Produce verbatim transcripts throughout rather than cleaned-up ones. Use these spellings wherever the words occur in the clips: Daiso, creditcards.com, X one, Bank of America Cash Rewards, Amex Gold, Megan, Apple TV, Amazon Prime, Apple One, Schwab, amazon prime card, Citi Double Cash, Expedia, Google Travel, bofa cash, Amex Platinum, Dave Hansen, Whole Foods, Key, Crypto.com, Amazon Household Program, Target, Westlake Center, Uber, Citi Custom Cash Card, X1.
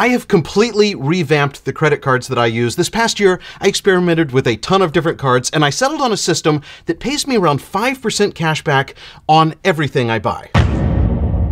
I have completely revamped the credit cards that I use. This past year, I experimented with a ton of different cards, and I settled on a system that pays me around five percent cash back on everything I buy.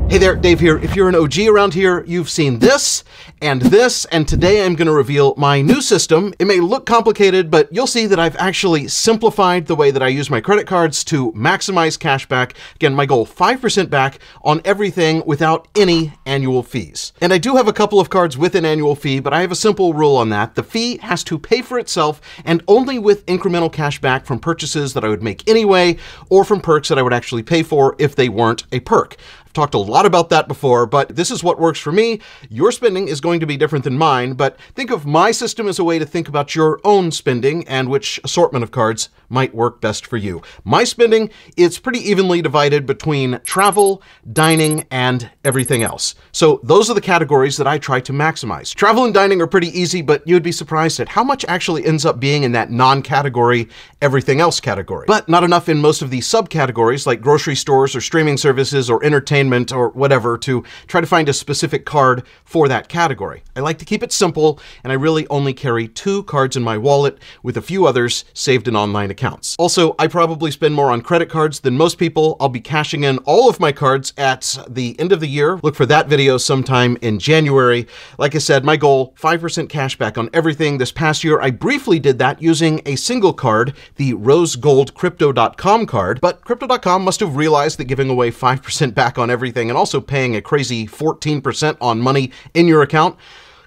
Hey there, Dave here. If you're an O G around here, you've seen this and this, and today I'm gonna reveal my new system. It may look complicated, but you'll see that I've actually simplified the way that I use my credit cards to maximize cash back. Again, my goal, five percent back on everything without any annual fees. And I do have a couple of cards with an annual fee, but I have a simple rule on that. The fee has to pay for itself and only with incremental cash back from purchases that I would make anyway, or from perks that I would actually pay for if they weren't a perk. I've talked a lot about that before, but this is what works for me. Your spending is going to be different than mine, but think of my system as a way to think about your own spending and which assortment of cards might work best for you. My spending, it's pretty evenly divided between travel, dining, and everything else. So those are the categories that I try to maximize. Travel and dining are pretty easy, but you'd be surprised at how much actually ends up being in that non-category, everything else category, but not enough in most of the subcategories like grocery stores or streaming services or entertainment or whatever to try to find a specific card for that category. I like to keep it simple, and I really only carry two cards in my wallet with a few others saved in online accounts. Also, I probably spend more on credit cards than most people. I'll be cashing in all of my cards at the end of the year. Look for that video sometime in January. Like I said, my goal, five percent cash back on everything. This past year, I briefly did that using a single card, the Rose Gold Crypto dot com card, but Crypto dot com must have realized that giving away five percent back on everything and also paying a crazy fourteen percent on money in your account,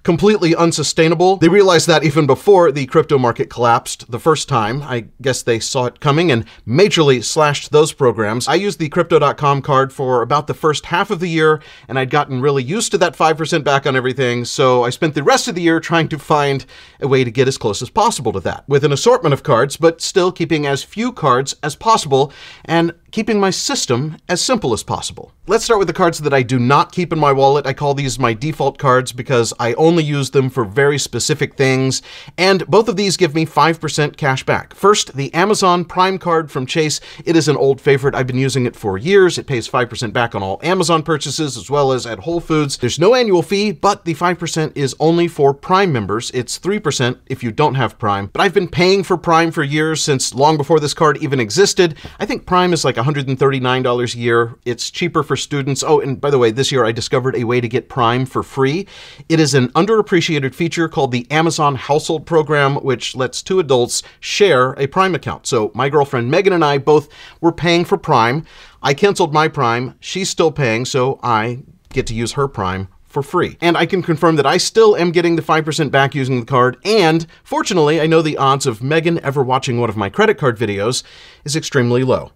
completely unsustainable. They realized that even before the crypto market collapsed the first time. I guess they saw it coming and majorly slashed those programs. I used the Crypto dot com card for about the first half of the year, and I'd gotten really used to that five percent back on everything, so I spent the rest of the year trying to find a way to get as close as possible to that, with an assortment of cards, but still keeping as few cards as possible, and keeping my system as simple as possible. Let's start with the cards that I do not keep in my wallet. I call these my default cards because I only use them for very specific things, and both of these give me five percent cash back. First, the Amazon Prime card from Chase. It is an old favorite. I've been using it for years. It pays five percent back on all Amazon purchases as well as at Whole Foods. There's no annual fee, but the five percent is only for Prime members. It's three percent if you don't have Prime, but I've been paying for Prime for years, since long before this card even existed. I think Prime is like one hundred thirty-nine dollars a year. It's cheaper for students. Oh, and by the way, this year I discovered a way to get Prime for free. It is an underappreciated feature called the Amazon Household Program, which lets two adults share a Prime account. So my girlfriend Megan and I both were paying for Prime. I canceled my Prime. She's still paying, so I get to use her Prime for free. And I can confirm that I still am getting the five percent back using the card, and fortunately, I know the odds of Megan ever watching one of my credit card videos is extremely low.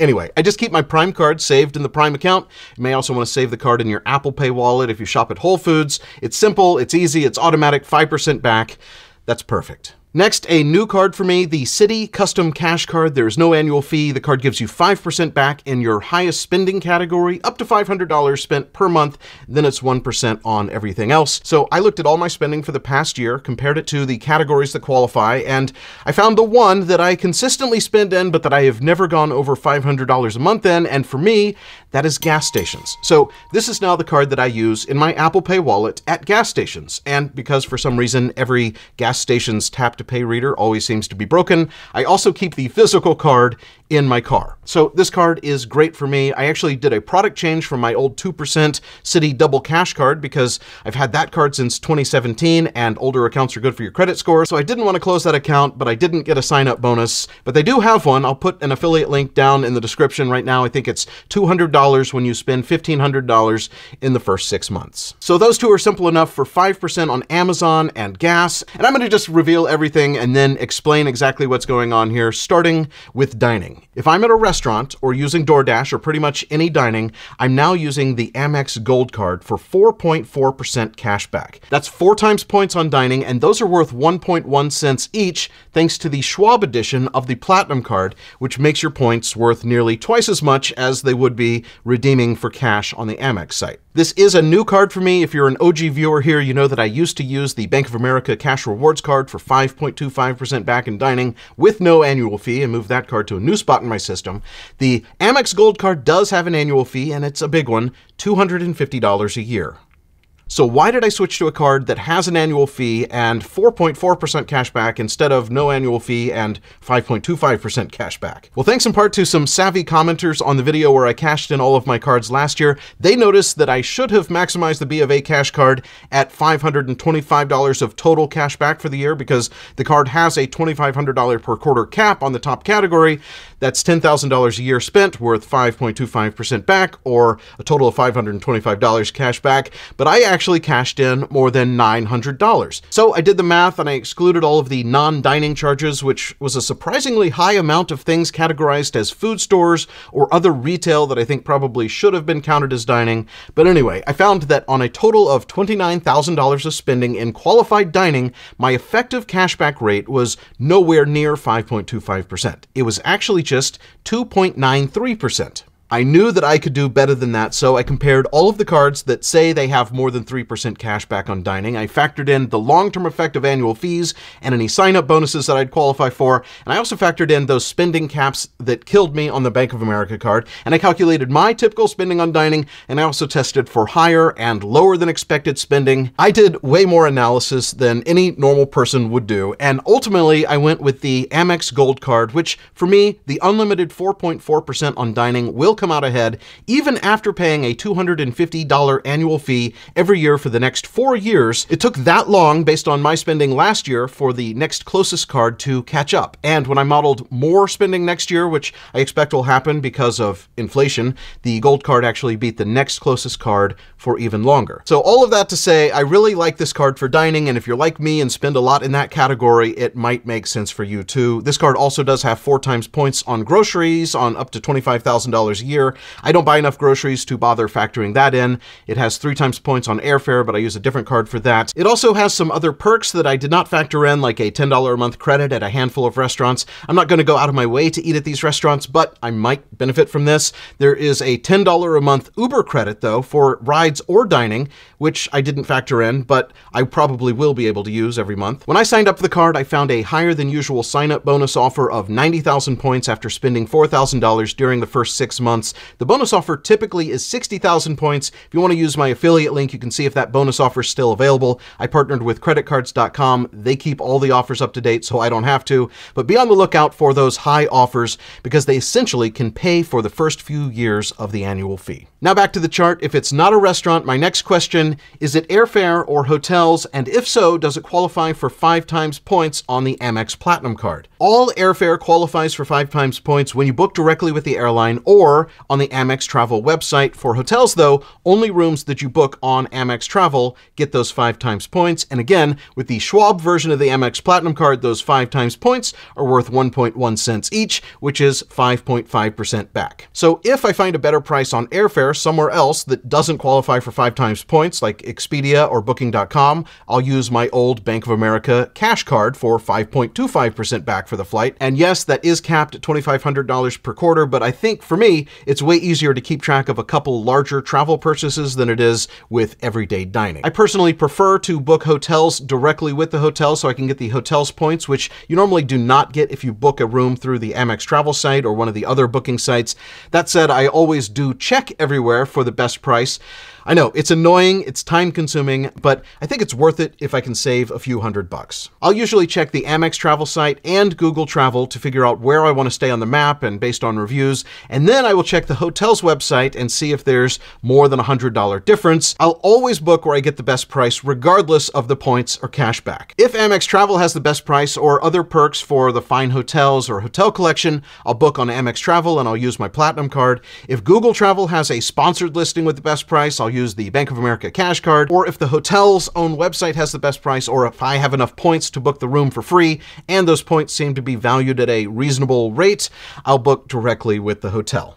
Anyway, I just keep my Prime card saved in the Prime account. You may also want to save the card in your Apple Pay wallet if you shop at Whole Foods. It's simple, it's easy, it's automatic, five percent back. That's perfect. Next, a new card for me, the Citi Custom Cash Card. There is no annual fee. The card gives you five percent back in your highest spending category, up to five hundred dollars spent per month. Then it's one percent on everything else. So I looked at all my spending for the past year, compared it to the categories that qualify, and I found the one that I consistently spend in, but that I have never gone over five hundred dollars a month in, and for me, that is gas stations. So this is now the card that I use in my Apple Pay wallet at gas stations. And because for some reason, every gas station's tapped pay reader always seems to be broken, I also keep the physical card in my car. So this card is great for me. I actually did a product change from my old two percent Citi Double Cash Card because I've had that card since twenty seventeen, and older accounts are good for your credit score. So I didn't want to close that account, but I didn't get a sign up bonus, but they do have one. I'll put an affiliate link down in the description right now. I think it's two hundred dollars when you spend fifteen hundred dollars in the first six months. So those two are simple enough for five percent on Amazon and gas. And I'm going to just reveal everything and then explain exactly what's going on here, starting with dining. If I'm at a restaurant or using DoorDash or pretty much any dining, I'm now using the Amex Gold card for four point four percent cash back. That's four times points on dining, and those are worth one point one cents each, thanks to the Schwab edition of the Platinum card, which makes your points worth nearly twice as much as they would be redeeming for cash on the Amex site. This is a new card for me. If you're an O G viewer here, you know that I used to use the Bank of America Cash Rewards card for five point two five percent back in dining with no annual fee, and moved that card to a new spot in my system. The Amex Gold card does have an annual fee, and it's a big one, two hundred fifty dollars a year. So why did I switch to a card that has an annual fee and four point four percent cash back instead of no annual fee and five point two five percent cash back? Well, thanks in part to some savvy commenters on the video where I cashed in all of my cards last year, they noticed that I should have maximized the B of A cash card at five hundred twenty-five dollars of total cash back for the year because the card has a twenty-five hundred dollars per quarter cap on the top category. That's ten thousand dollars a year spent worth five point two five percent back or a total of five hundred twenty-five dollars cash back. But I actually actually cashed in more than nine hundred dollars. So I did the math and I excluded all of the non-dining charges, which was a surprisingly high amount of things categorized as food stores or other retail that I think probably should have been counted as dining. But anyway, I found that on a total of twenty-nine thousand dollars of spending in qualified dining, my effective cashback rate was nowhere near five point two five percent. It was actually just two point nine three percent. I knew that I could do better than that, so I compared all of the cards that say they have more than three percent cash back on dining. I factored in the long-term effect of annual fees and any sign-up bonuses that I'd qualify for, and I also factored in those spending caps that killed me on the Bank of America card, and I calculated my typical spending on dining, and I also tested for higher and lower than expected spending. I did way more analysis than any normal person would do, and ultimately I went with the Amex Gold card, which for me, the unlimited four point four percent on dining will come out ahead, even after paying a two hundred fifty dollars annual fee every year for the next four years. It took that long based on my spending last year for the next closest card to catch up. And when I modeled more spending next year, which I expect will happen because of inflation, the Gold card actually beat the next closest card for even longer. So all of that to say, I really like this card for dining. And if you're like me and spend a lot in that category, it might make sense for you too. This card also does have four times points on groceries on up to twenty-five thousand dollars a year. Year. I don't buy enough groceries to bother factoring that in. It has three times points on airfare, but I use a different card for that. It also has some other perks that I did not factor in, like a ten dollars a month credit at a handful of restaurants. I'm not going to go out of my way to eat at these restaurants, but I might benefit from this. There is a ten dollars a month Uber credit though for rides or dining, which I didn't factor in, but I probably will be able to use every month. When I signed up for the card, I found a higher than usual sign-up bonus offer of ninety thousand points after spending four thousand dollars during the first six months. The bonus offer typically is sixty thousand points. If you want to use my affiliate link, you can see if that bonus offer is still available. I partnered with credit cards dot com. They keep all the offers up to date, so I don't have to. But be on the lookout for those high offers because they essentially can pay for the first few years of the annual fee. Now back to the chart. If it's not a restaurant, my next question, is it airfare or hotels? And if so, does it qualify for five times points on the Amex Platinum card? All airfare qualifies for five times points when you book directly with the airline or on the Amex Travel website. For hotels though, only rooms that you book on Amex Travel get those five times points. And again, with the Schwab version of the Amex Platinum card, those five times points are worth one point one cents each, which is five point five percent back. So if I find a better price on airfare somewhere else that doesn't qualify for five times points, like Expedia or booking dot com, I'll use my old Bank of America cash card for five point two five percent back for the flight. And yes, that is capped at twenty-five hundred dollars per quarter, but I think for me, it's way easier to keep track of a couple larger travel purchases than it is with everyday dining. I personally prefer to book hotels directly with the hotel so I can get the hotel's points, which you normally do not get if you book a room through the Amex Travel site or one of the other booking sites. That said, I always do check everywhere for the best price. I know it's annoying, it's time consuming, but I think it's worth it if I can save a few hundred bucks. I'll usually check the Amex Travel site and Google Travel to figure out where I want to stay on the map and based on reviews. And then I will check the hotel's website and see if there's more than a hundred dollar difference. I'll always book where I get the best price regardless of the points or cash back. If Amex Travel has the best price or other perks for the fine hotels or hotel collection, I'll book on Amex Travel and I'll use my Platinum card. If Google Travel has a sponsored listing with the best price, I'll use the Bank of America cash card, or if the hotel's own website has the best price, or if I have enough points to book the room for free, and those points seem to be valued at a reasonable rate, I'll book directly with the hotel.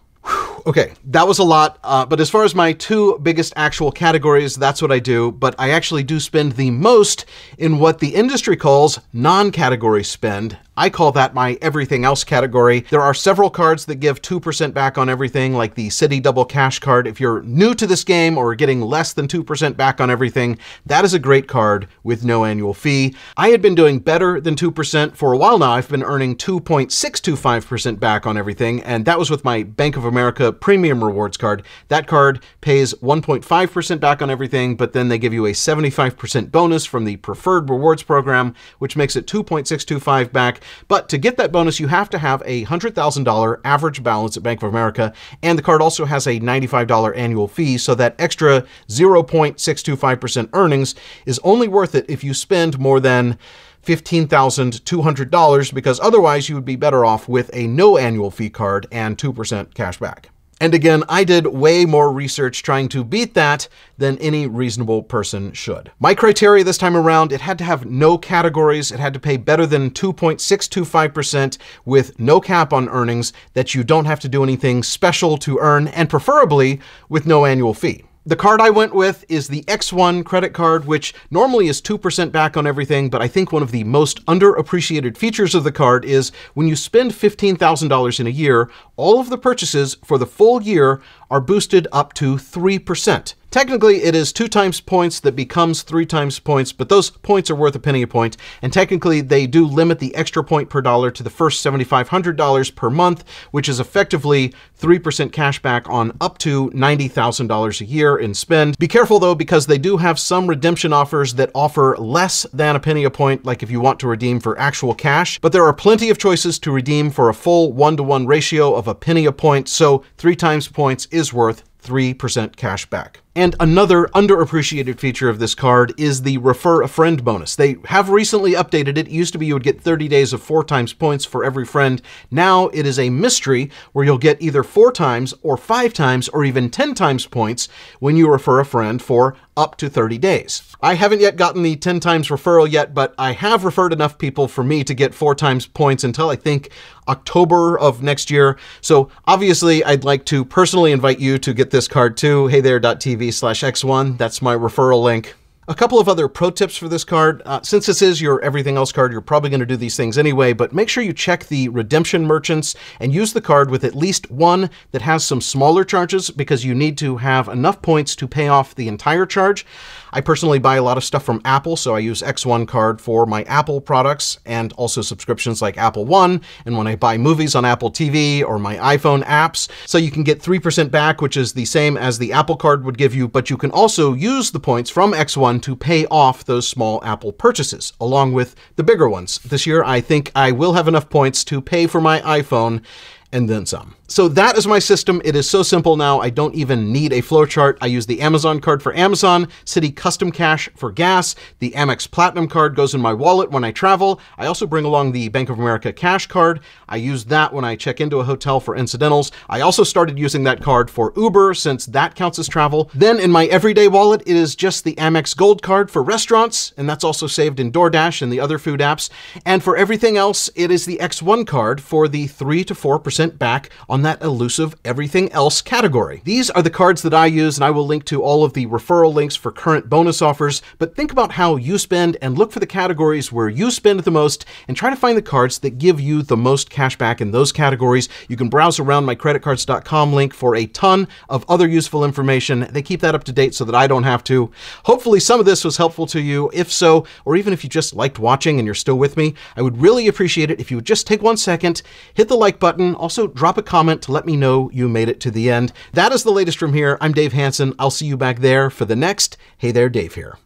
Okay, that was a lot, uh, but as far as my two biggest actual categories, that's what I do, but I actually do spend the most in what the industry calls non-category spend, I call that my everything else category. There are several cards that give two percent back on everything, like the Citi Double Cash Card. If you're new to this game or getting less than two percent back on everything, that is a great card with no annual fee. I had been doing better than two percent for a while now. I've been earning two point six two five percent back on everything, and that was with my Bank of America Premium Rewards card. That card pays one point five percent back on everything, but then they give you a seventy-five percent bonus from the Preferred Rewards Program, which makes it two point six two five back. But to get that bonus, you have to have a one hundred thousand dollars average balance at Bank of America, and the card also has a ninety-five dollars annual fee, so that extra zero point six two five percent earnings is only worth it if you spend more than fifteen thousand two hundred dollars, because otherwise you would be better off with a no annual fee card and two percent cash back. And again, I did way more research trying to beat that than any reasonable person should. My criteria this time around, it had to have no categories. It had to pay better than two point six two five percent with no cap on earnings that you don't have to do anything special to earn, and preferably with no annual fee. The card I went with is the X one credit card, which normally is two percent back on everything, but I think one of the most underappreciated features of the card is when you spend fifteen thousand dollars in a year, all of the purchases for the full year are boosted up to three percent. Technically, it is two times points that becomes three times points, but those points are worth a penny a point. And technically, they do limit the extra point per dollar to the first seven thousand five hundred dollars per month, which is effectively three percent cash back on up to ninety thousand dollars a year in spend. Be careful though, because they do have some redemption offers that offer less than a penny a point, like if you want to redeem for actual cash, but there are plenty of choices to redeem for a full one-to-one ratio of a penny a point. So three times points is worth three percent cash back. And another underappreciated feature of this card is the refer a friend bonus. They have recently updated it. It used to be you would get thirty days of four times points for every friend. Now it is a mystery where you'll get either four times or five times or even ten times points when you refer a friend for up to thirty days. I haven't yet gotten the ten times referral yet, but I have referred enough people for me to get four times points until I think October of next year. So obviously I'd like to personally invite you to get this card too. hey there dot t v slash X one. That's my referral link. A couple of other pro tips for this card. Uh, since this is your everything else card, you're probably going to do these things anyway, but make sure you check the redemption merchants and use the card with at least one that has some smaller charges, because you need to have enough points to pay off the entire charge. I personally buy a lot of stuff from Apple, so I use X one card for my Apple products and also subscriptions like Apple One, and when I buy movies on Apple T V or my iPhone apps. So you can get three percent back, which is the same as the Apple card would give you, but you can also use the points from X one to pay off those small Apple purchases, along with the bigger ones. This year, I think I will have enough points to pay for my iPhone and then some. So that is my system. It is so simple now, I don't even need a flowchart. I use the Amazon card for Amazon, Citi Custom Cash for gas, the Amex Platinum card goes in my wallet when I travel. I also bring along the Bank of America Cash Card. I use that when I check into a hotel for incidentals. I also started using that card for Uber, since that counts as travel. Then in my everyday wallet, it is just the Amex Gold card for restaurants, and that's also saved in DoorDash and the other food apps. And for everything else, it is the X one card for the three to four percent back on that elusive everything else category. These are the cards that I use, and I will link to all of the referral links for current bonus offers, but think about how you spend and look for the categories where you spend the most and try to find the cards that give you the most cash back in those categories. You can browse around my credit cards dot com link for a ton of other useful information. They keep that up to date so that I don't have to. Hopefully some of this was helpful to you. If so, or even if you just liked watching and you're still with me, I would really appreciate it if you would just take one second, hit the like button, also drop a comment to let me know you made it to the end. That is the latest from here. I'm Dave Hansen. I'll see you back there for the next Hey There Dave Here.